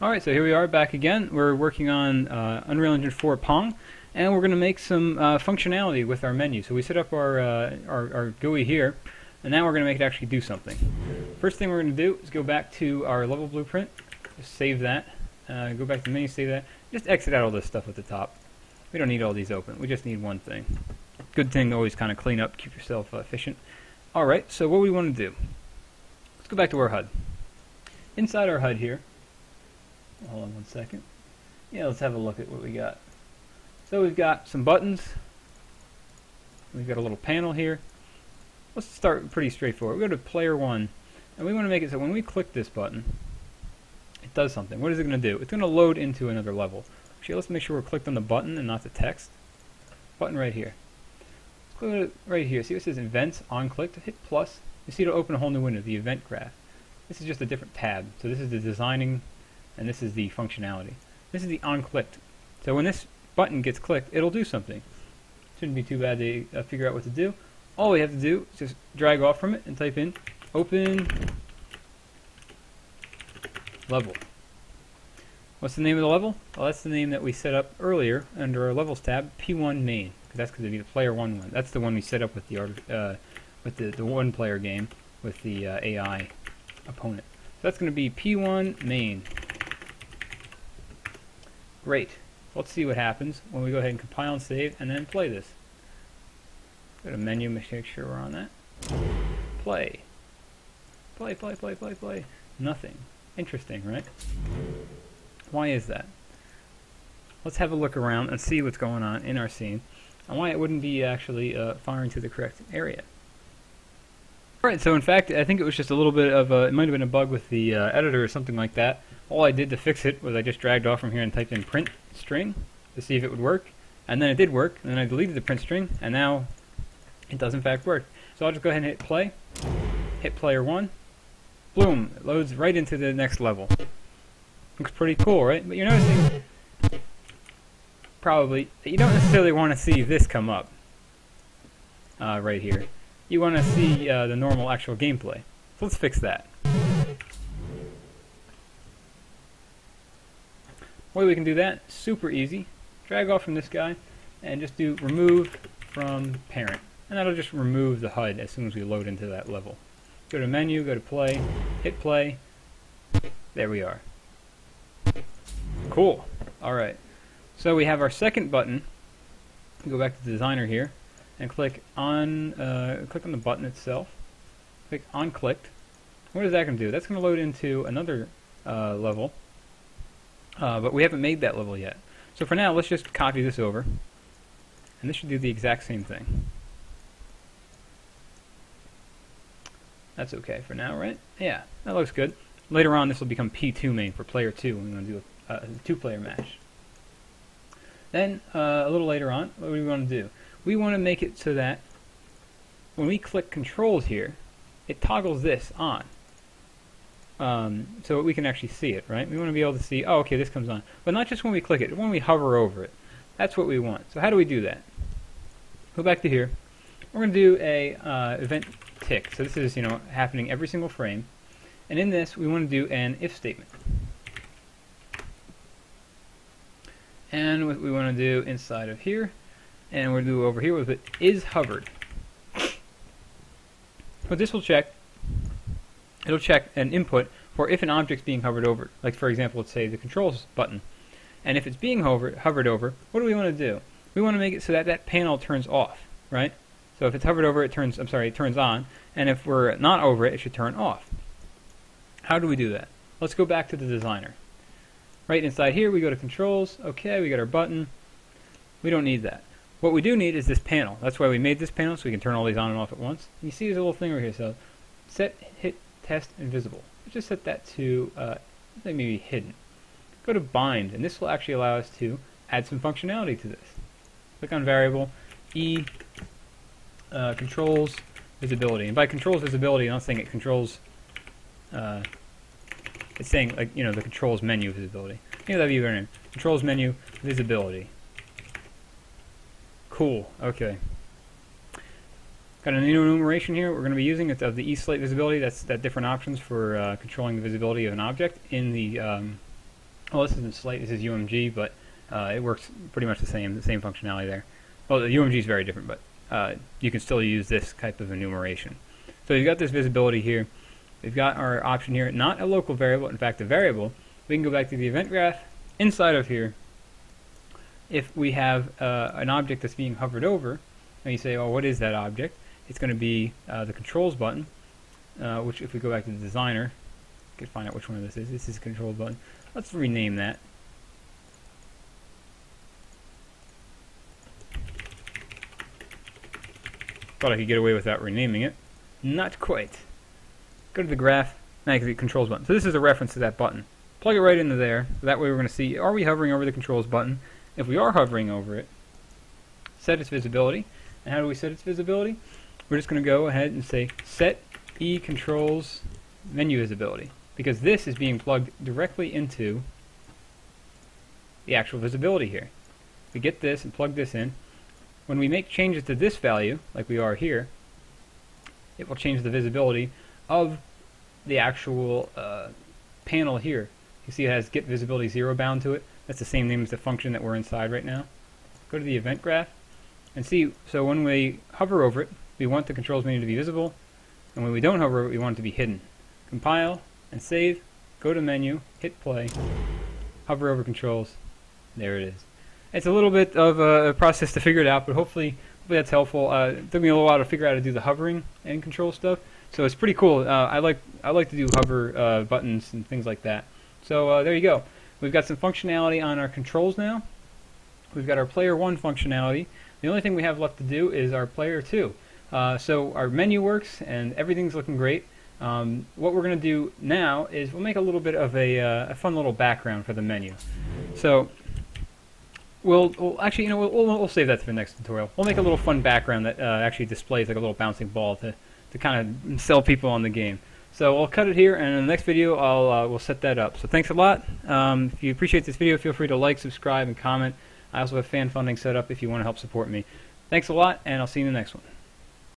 Alright, so here we are back again. We're working on Unreal Engine 4 Pong, and we're going to make some functionality with our menu. So we set up our GUI here, and now we're going to make it actually do something. First thing we're going to do is go back to our level blueprint, just save that, go back to menu, save that, just exit out all this stuff at the top. We don't need all these open, we just need one thing. Good thing to always kind of clean up, keep yourself efficient. Alright, so what we want to do, let's go back to our HUD. Inside our HUD here, hold on one second. Yeah, let's have a look at what we got. So we've got some buttons. We've got a little panel here. Let's start pretty straightforward. We go to player one, and we want to make it so when we click this button, it does something. What is it going to do? It's going to load into another level. Actually, let's make sure we're clicked on the button and not the text. Button right here. Let's click it right here. See what it says events on clicked. Hit plus. You see it'll open a whole new window, the event graph. This is just a different tab. So this is the designing, and this is the functionality. This is the on-clicked. So when this button gets clicked, it'll do something. Shouldn't be too bad to figure out what to do. All we have to do is just drag off from it and type in open level. What's the name of the level? Well, that's the name that we set up earlier under our levels tab, P1 main, because that's going to be the player one one. That's the one we set up with the one-player game with the AI opponent. So that's going to be P1 main. Great. Let's see what happens when we go ahead and compile and save and then play this. Go to menu, make sure we're on that. Play. Play, play, play, play, play. Nothing. Interesting, right? Why is that? Let's have a look around and see what's going on in our scene and why it wouldn't be actually firing to the correct area. Alright, so in fact, I think it was just a little bit of a, it might have been a bug with the editor or something like that. All I did to fix it was I just dragged off from here and typed in print string to see if it would work, and then it did work, and then I deleted the print string, and now it does in fact work. So I'll just go ahead and hit play, hit player one, boom, it loads right into the next level. Looks pretty cool, right? But you're noticing probably that you don't necessarily want to see this come up right here. You want to see the normal actual gameplay. So let's fix that. Way we can do that, super easy. Drag off from this guy and just do remove from parent, and that'll just remove the HUD as soon as we load into that level. Go to menu, go to play, hit play. There we are. Cool. Alright, so we have our second button. Go back to the designer here and click on the button itself, click on clicked. What is that going to do? That's going to load into another level. But we haven't made that level yet. So for now, let's just copy this over. And this should do the exact same thing. That's okay for now, right? Yeah, that looks good. Later on, this will become P2 main for player 2. We're going to do a two-player match. Then, a little later on, what do we want to do? We want to make it so that when we click controls here, it toggles this on. So we can actually see it, right? We want to be able to see, oh, okay, this comes on. But not just when we click it, when we hover over it. That's what we want. So how do we do that? Go back to here. We're going to do a event tick. So this is, you know, happening every single frame. And in this, we want to do an if statement. And what we want to do inside of here, and we'll do over here with it, is hovered. But this will check. It'll check an input for if an object's being hovered over. Like, for example, let's say the controls button. And if it's being hovered over, what do we want to do? We want to make it so that that panel turns off, right? So if it's hovered over, it turns on. And if we're not over it, it should turn off. How do we do that? Let's go back to the designer. Right inside here, we go to controls. Okay, we got our button. We don't need that. What we do need is this panel. That's why we made this panel, so we can turn all these on and off at once. And you see there's a little thing over here. So set, hit, test invisible. Just set that to maybe hidden. Go to bind, and this will actually allow us to add some functionality to this. Click on variable E controls visibility, and by controls visibility, I'm not saying it controls. It's saying, like, you know, the controls menu visibility. Maybe that'd be your name. Controls menu visibility. Cool. Okay. Got an enumeration here we're going to be using. It's of the East Slate visibility. That's different options for controlling the visibility of an object in the Oh, this isn't Slate, this is UMG, but it works pretty much the same functionality there. Well, the UMG is very different, but you can still use this type of enumeration. So you've got this visibility here. We've got our option here, not a local variable, in fact a variable. We can go back to the event graph. Inside of here, if we have an object that's being hovered over, and you say, oh, what is that object? It's going to be the controls button, which if we go back to the designer, we can find out which one of this is. This is the controls button. Let's rename that. Thought I could get away without renaming it. Not quite. Go to the graph, now you can see the controls button. So this is a reference to that button. Plug it right into there. That way we're going to see, are we hovering over the controls button? If we are hovering over it, set its visibility. And how do we set its visibility? We're just going to go ahead and say set E controls menu visibility, because this is being plugged directly into the actual visibility here. We get this and plug this in. When we make changes to this value, like we are here, it will change the visibility of the actual panel here. You see it has get visibility 0 bound to it. That's the same name as the function that we're inside right now. Go to the event graph and see, so when we hover over it, we want the controls menu to be visible, and when we don't hover over it, we want it to be hidden. Compile and save, go to menu, hit play, hover over controls, there it is. It's a little bit of a process to figure it out, but hopefully that's helpful. It took me a little while to figure out how to do the hovering and control stuff, so it's pretty cool. I like to do hover buttons and things like that. So there you go. We've got some functionality on our controls now. We've got our player 1 functionality. The only thing we have left to do is our player 2. So our menu works and everything's looking great. What we're going to do now is we'll make a little bit of a fun little background for the menu. So we'll actually, you know, we'll save that for the next tutorial. We'll make a little fun background that actually displays like a little bouncing ball to kind of sell people on the game. So I'll cut it here, and in the next video we'll set that up. So thanks a lot. If you appreciate this video, feel free to like, subscribe, and comment. I also have fan funding set up if you want to help support me. Thanks a lot, and I'll see you in the next one.